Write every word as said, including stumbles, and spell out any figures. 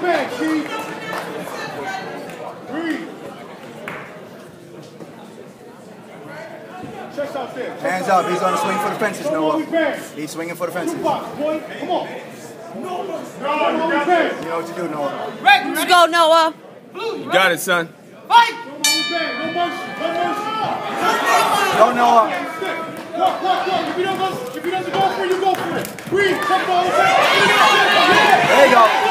it back, Keith. Breathe. Chest out there. Chest Hands out. up. He's on the swing for the fences, Noah. He's swinging for the fences. Come on. No, you know what to do, Noah. Let's go, Noah. You got it, son. Fight. No mercy. No mercy. No, Noah. Walk, walk, walk. If he doesn't go for it, you go for it. Breathe. There you go.